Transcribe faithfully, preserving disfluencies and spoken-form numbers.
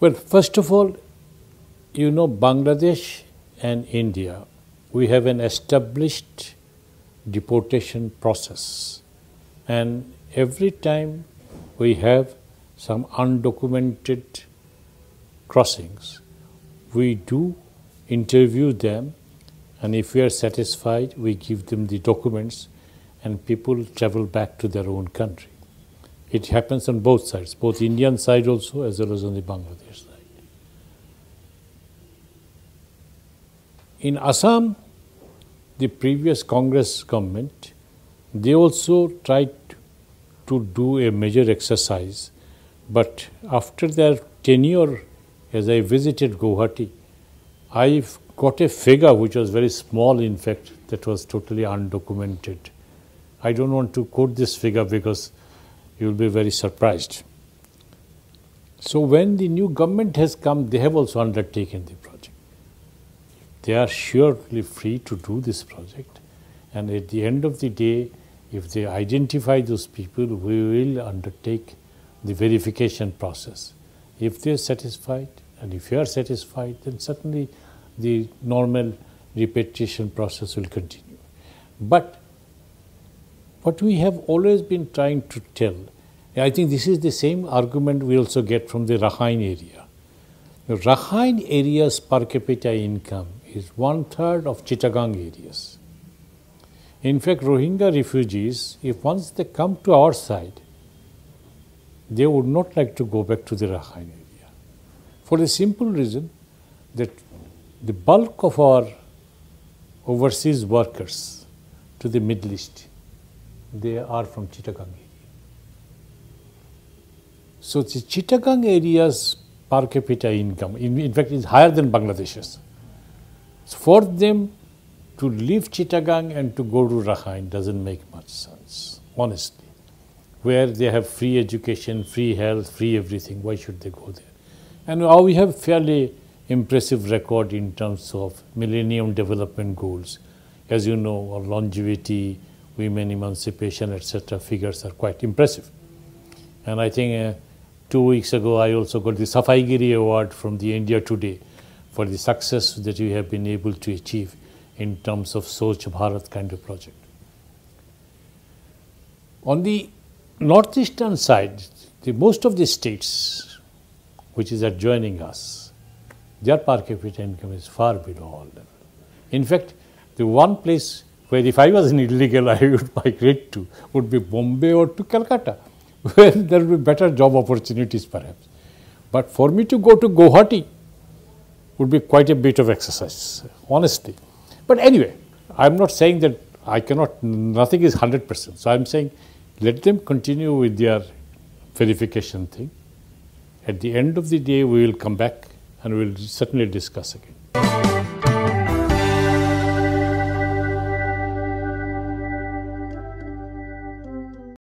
Well, first of all, you know, Bangladesh and India, we have an established deportation process, and every time we have some undocumented crossings, we do interview them, and if we are satisfied, we give them the documents and people travel back to their own country. It happens on both sides, both Indian side also as well as on the Bangladesh side. In Assam, the previous Congress government, they also tried to do a major exercise, but after their tenure, as I visited Guwahati, I've got a figure which was very small, in fact, that was totally undocumented. I don't want to quote this figure because you will be very surprised. So when the new government has come, they have also undertaken the project. They are surely free to do this project, and at the end of the day, if they identify those people, we will undertake the verification process. If they are satisfied, and if you are satisfied, then certainly the normal repatriation process will continue. But what we have always been trying to tell, I think this is the same argument we also get from the Rakhine area. The Rakhine area's per capita income is one third of Chittagong areas. In fact, Rohingya refugees, if once they come to our side, they would not like to go back to the Rakhine area, for the simple reason that the bulk of our overseas workers to the Middle East, they are from Chittagong area. So the Chittagong area's per capita income, in, in fact, is higher than Bangladesh's. So for them to leave Chittagong and to go to Rakhine doesn't make much sense, honestly. Where they have free education, free health, free everything, why should they go there? And now we have fairly impressive record in terms of Millennium Development Goals. As you know, our longevity, women emancipation, et cetera figures are quite impressive. And I think uh, two weeks ago I also got the Safaigiri Award from the India Today for the success that we have been able to achieve in terms of Soch Bharat kind of project. On the northeastern side, the most of the states which is adjoining us, their per capita income is far below all level. In fact, the one place where if I was an illegal, I would migrate to, would be Bombay or to Calcutta, where there will be better job opportunities perhaps. But for me to go to Guwahati would be quite a bit of exercise, honestly. But anyway, I am not saying that I cannot, nothing is one hundred percent. So I am saying let them continue with their verification thing. At the end of the day, we will come back and we will certainly discuss again.